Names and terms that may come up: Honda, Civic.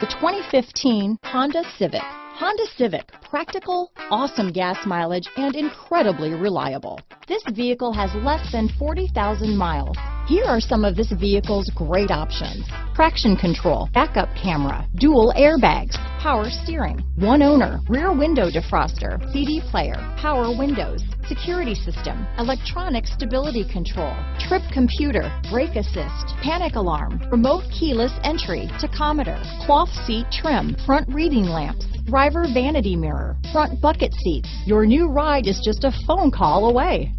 The 2015 Honda Civic. Honda Civic, practical, awesome gas mileage, and incredibly reliable. This vehicle has less than 40,000 miles. Here are some of this vehicle's great options: traction control, backup camera, dual airbags, power steering, one owner, rear window defroster, CD player, power windows, security system, electronic stability control, trip computer, brake assist, panic alarm, remote keyless entry, tachometer, cloth seat trim, front reading lamps, driver vanity mirror, front bucket seats. Your new ride is just a phone call away.